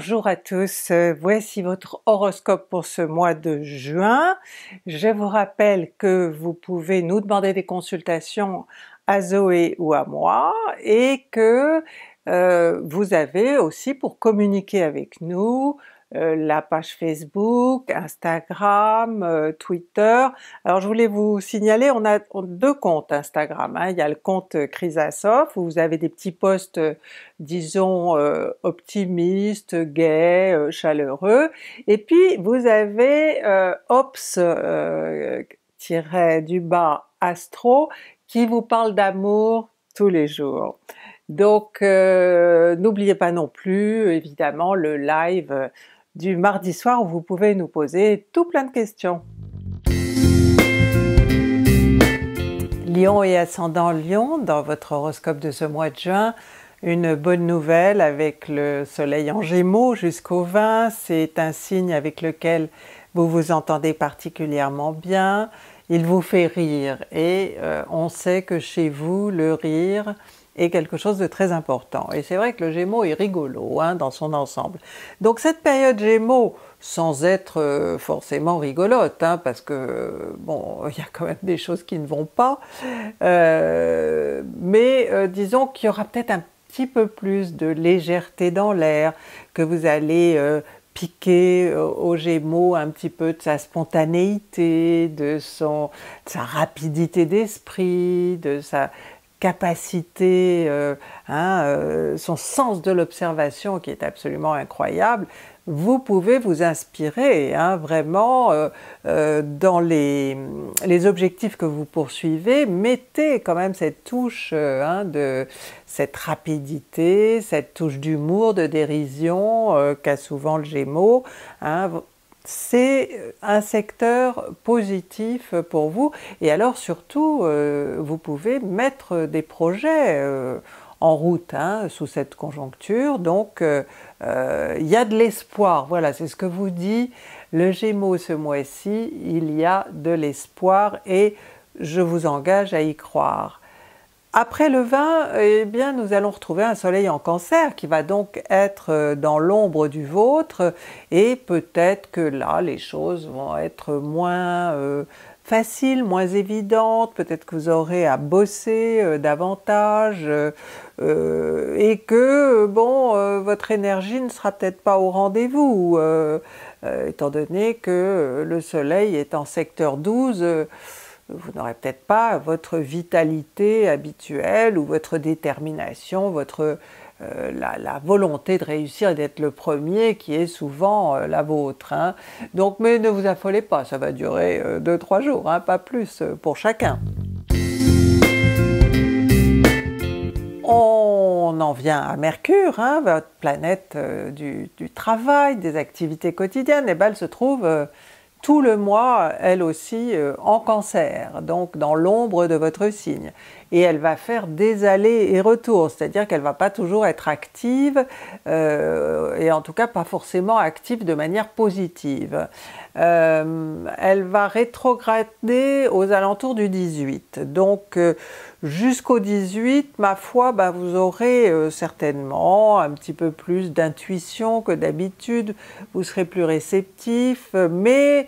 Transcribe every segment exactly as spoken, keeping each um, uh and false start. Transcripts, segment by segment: Bonjour à tous, voici votre horoscope pour ce mois de juin. Je vous rappelle que vous pouvez nous demander des consultations à Zoé ou à moi, et que euh, vous avez aussi pour communiquer avec nous euh, la page Facebook, Instagram, euh, Twitter. Alors je voulais vous signaler, on a deux comptes Instagram, hein. Il y a le compte Chrisasoff où vous avez des petits posts disons euh, optimistes, gais, euh, chaleureux, et puis vous avez euh, Ops euh, tiret du bas Astro qui vous parle d'amour tous les jours. Donc euh, n'oubliez pas non plus évidemment le live du mardi soir où vous pouvez nous poser tout plein de questions. Lion et ascendant Lion, dans votre horoscope de ce mois de juin, une bonne nouvelle avec le soleil en Gémeaux jusqu'au vingt, c'est un signe avec lequel vous vous entendez particulièrement bien. Il vous fait rire, et euh, on sait que chez vous le rire est quelque chose de très important, et c'est vrai que le Gémeaux est rigolo hein, dans son ensemble. Donc cette période Gémeaux, sans être euh, forcément rigolote, hein, parce que bon, il y a quand même des choses qui ne vont pas, euh, mais euh, disons qu'il y aura peut-être un petit peu plus de légèreté dans l'air, que vous allez euh, piquer aux Gémeaux un petit peu de sa spontanéité, de, son, de sa rapidité d'esprit, de sa capacité, euh, hein, euh, son sens de l'observation qui est absolument incroyable. Vous pouvez vous inspirer hein, vraiment euh, euh, dans les, les objectifs que vous poursuivez, mettez quand même cette touche euh, hein, de cette rapidité, cette touche d'humour, de dérision euh, qu'a souvent le Gémeaux. Hein, c'est un secteur positif pour vous, et alors surtout euh, vous pouvez mettre des projets euh, en route hein, sous cette conjoncture, donc euh, euh, y a de l'espoir, voilà, c'est ce que vous dit le Gémeaux ce mois-ci, il y a de l'espoir et je vous engage à y croire. Après le vingt, eh bien nous allons retrouver un soleil en Cancer qui va donc être dans l'ombre du vôtre, et peut-être que là les choses vont être moins euh, faciles, moins évidentes, peut-être que vous aurez à bosser euh, davantage, euh, euh, et que bon, euh, votre énergie ne sera peut-être pas au rendez-vous, euh, euh, étant donné que le soleil est en secteur douze, euh, vous n'aurez peut-être pas votre vitalité habituelle ou votre détermination, votre, euh, la, la volonté de réussir et d'être le premier qui est souvent euh, la vôtre. Hein. Donc, mais ne vous affolez pas, ça va durer euh, deux trois jours, hein, pas plus euh, pour chacun. On en vient à Mercure, hein, votre planète euh, du, du travail, des activités quotidiennes, et ben elle se trouve euh, tout le mois, elle aussi, euh, en Cancer, donc dans l'ombre de votre signe. Et elle va faire des allers et retours, c'est-à-dire qu'elle ne va pas toujours être active, euh, et en tout cas pas forcément active de manière positive. Euh, elle va rétrograder aux alentours du dix-huit, donc euh, jusqu'au dix-huit, ma foi, ben, vous aurez euh, certainement un petit peu plus d'intuition que d'habitude, vous serez plus réceptif, mais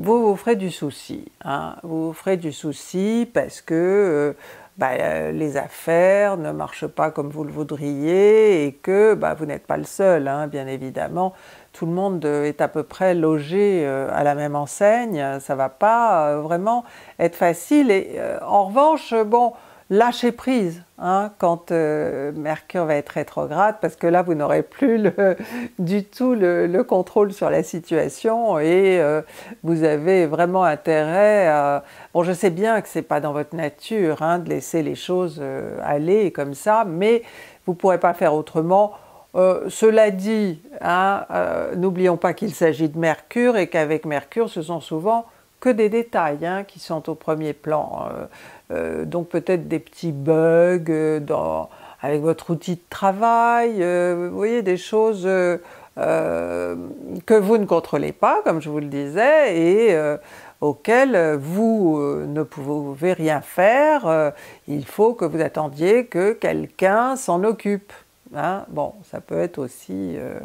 vous vous ferez du souci, hein. Vous vous ferez du souci parce que euh, bah, euh, les affaires ne marchent pas comme vous le voudriez, et que bah, vous n'êtes pas le seul, hein, bien évidemment. Tout le monde est à peu près logé euh, à la même enseigne, ça ne va pas euh, vraiment être facile. Et euh, en revanche, bon, lâchez prise hein, quand euh, Mercure va être rétrograde, parce que là vous n'aurez plus le, du tout le, le contrôle sur la situation, et euh, vous avez vraiment intérêt à... Bon, je sais bien que c'est pas dans votre nature hein, de laisser les choses euh, aller comme ça, mais vous pourrez pas faire autrement. Euh, cela dit, hein, euh, n'oublions pas qu'il s'agit de Mercure, et qu'avec Mercure ce sont souvent que des détails hein, qui sont au premier plan. Euh, Euh, donc peut-être des petits bugs euh, dans, avec votre outil de travail, euh, vous voyez, des choses euh, euh, que vous ne contrôlez pas, comme je vous le disais, et euh, auxquelles vous euh, ne pouvez rien faire, euh, il faut que vous attendiez que quelqu'un s'en occupe. Hein. Bon, ça peut être aussi euh,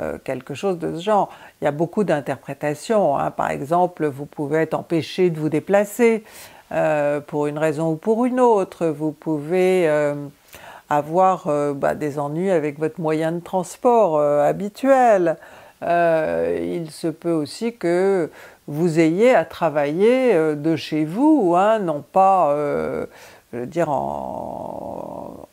euh, quelque chose de ce genre. Il y a beaucoup d'interprétations, hein. Par exemple, vous pouvez être empêché de vous déplacer euh, pour une raison ou pour une autre, vous pouvez euh, avoir euh, bah, des ennuis avec votre moyen de transport euh, habituel. Euh, il se peut aussi que vous ayez à travailler euh, de chez vous, hein, non pas, euh, je veux dire, en...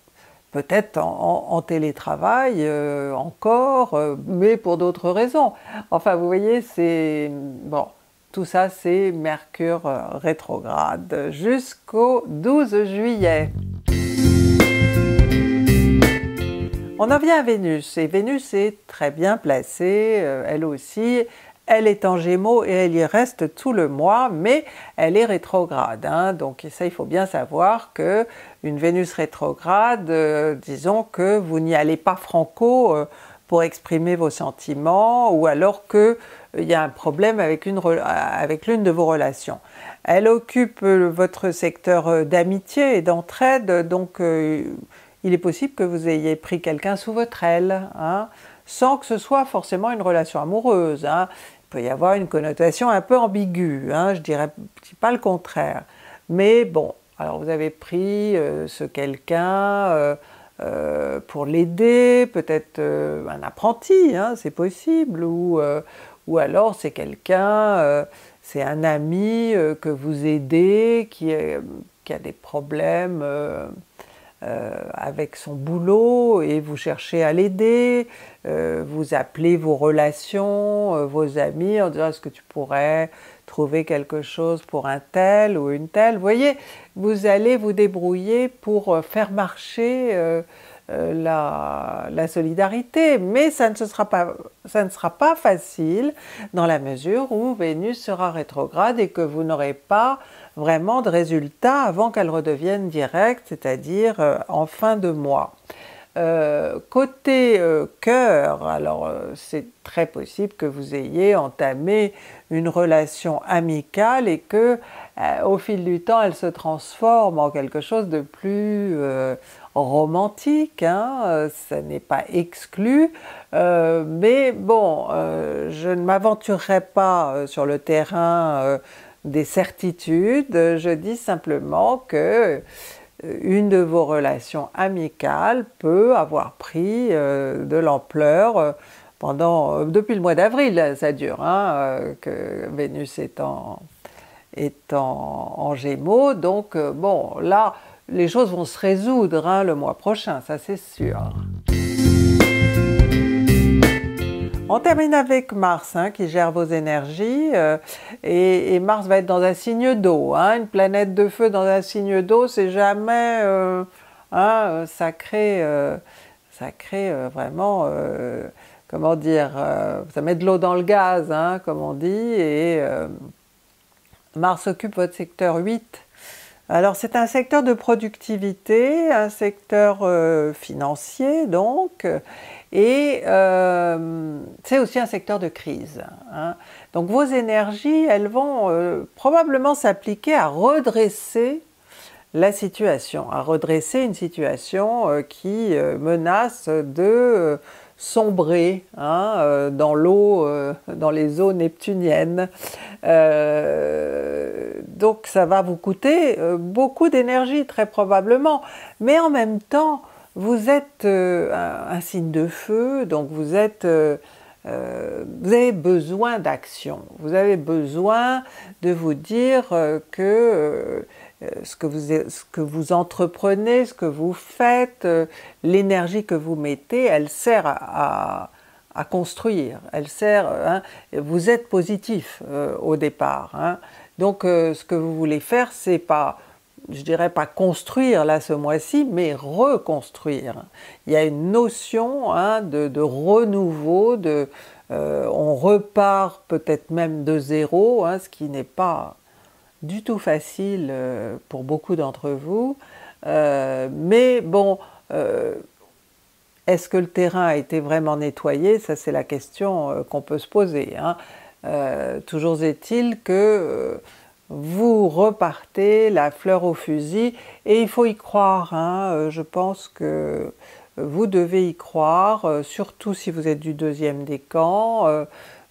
peut-être en, en, en télétravail euh, encore, euh, mais pour d'autres raisons. Enfin, vous voyez, c'est... bon, tout ça, c'est Mercure rétrograde jusqu'au douze juillet. On en vient à Vénus, et Vénus est très bien placée, euh, elle aussi. Elle est en Gémeaux et elle y reste tout le mois, mais elle est rétrograde, hein. Donc ça, il faut bien savoir que une Vénus rétrograde, euh, disons que vous n'y allez pas franco euh, pour exprimer vos sentiments, ou alors qu'il euh, y a un problème avec une avec l'une de vos relations. Elle occupe euh, votre secteur euh, d'amitié et d'entraide, donc euh, il est possible que vous ayez pris quelqu'un sous votre aile, hein, sans que ce soit forcément une relation amoureuse, hein. Il peut y avoir une connotation un peu ambiguë, hein, je dirais pas le contraire. Mais bon, alors vous avez pris euh, ce quelqu'un euh, euh, pour l'aider, peut-être euh, un apprenti, hein, c'est possible, ou, euh, ou alors c'est quelqu'un, euh, c'est un ami euh, que vous aidez, qui, euh, qui a des problèmes... Euh, Euh, avec son boulot, et vous cherchez à l'aider, euh, vous appelez vos relations, euh, vos amis, en disant est-ce que tu pourrais trouver quelque chose pour un tel ou une telle. Vous voyez, vous allez vous débrouiller pour faire marcher euh, euh, la, la solidarité, mais ça ne, se sera pas, ça ne sera pas facile dans la mesure où Vénus sera rétrograde et que vous n'aurez pas vraiment de résultats avant qu'elle redevienne directe, c'est-à-dire euh, en fin de mois. Euh, côté euh, cœur, alors euh, c'est très possible que vous ayez entamé une relation amicale et que euh, au fil du temps elle se transforme en quelque chose de plus euh, romantique, hein, euh, ça n'est pas exclu, euh, mais bon, euh, je ne m'aventurerai pas euh, sur le terrain euh, des certitudes, je dis simplement que une de vos relations amicales peut avoir pris euh, de l'ampleur pendant euh, depuis le mois d'avril, ça dure, hein, euh, que Vénus est en, est en, en Gémeaux, donc euh, bon, là, les choses vont se résoudre, hein, le mois prochain, ça c'est sûr. On termine avec Mars, hein, qui gère vos énergies, euh, et, et Mars va être dans un signe d'eau, hein, une planète de feu dans un signe d'eau, c'est jamais... Euh, hein, ça crée, euh, ça crée euh, vraiment... Euh, comment dire euh, ça met de l'eau dans le gaz, hein, comme on dit, et euh, Mars occupe votre secteur huit. Alors c'est un secteur de productivité, un secteur euh, financier donc, et euh, c'est aussi un secteur de crise, hein. Donc vos énergies, elles vont euh, probablement s'appliquer à redresser la situation, à redresser une situation euh, qui euh, menace de euh, sombrer, hein, euh, dans l'eau, euh, dans les eaux neptuniennes. Euh, donc ça va vous coûter euh, beaucoup d'énergie très probablement, mais en même temps vous êtes euh, un, un signe de feu, donc vous êtes euh, euh, vous avez besoin d'action, vous avez besoin de vous dire euh, que euh, ce que vous ce que vous entreprenez, ce que vous faites, euh, l'énergie que vous mettez, elle sert à, à à construire, elle sert, hein, vous êtes positif euh, au départ, hein. Donc euh, ce que vous voulez faire, c'est pas, je dirais pas construire là ce mois-ci, mais reconstruire. Il y a une notion, hein, de, de renouveau, de, euh, on repart peut-être même de zéro, hein, ce qui n'est pas du tout facile euh, pour beaucoup d'entre vous, euh, mais bon... Euh, Est-ce que le terrain a été vraiment nettoyé? Ça, c'est la question euh, qu'on peut se poser, hein. Euh, toujours est-il que euh, vous repartez la fleur au fusil, et il faut y croire, hein. Euh, je pense que Vous devez y croire, euh, surtout si vous êtes du deuxième décan, euh,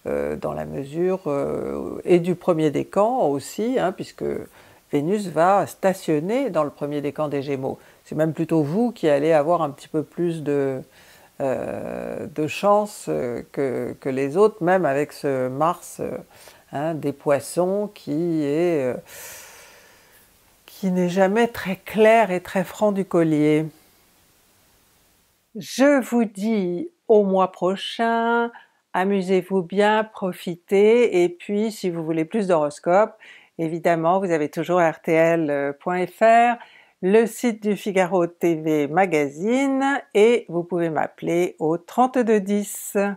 euh, dans la mesure, euh, et du premier décan aussi, hein, puisque Vénus va stationner dans le premier décan des Gémeaux. C'est même plutôt vous qui allez avoir un petit peu plus de, euh, de chance que, que les autres, même avec ce Mars euh, hein, des Poissons qui est... Euh, qui n'est jamais très clair et très franc du collier. Je vous dis au mois prochain, amusez-vous bien, profitez, et puis si vous voulez plus d'horoscopes, évidemment vous avez toujours R T L point F R, le site du Figaro T V Magazine, et vous pouvez m'appeler au trente-deux dix.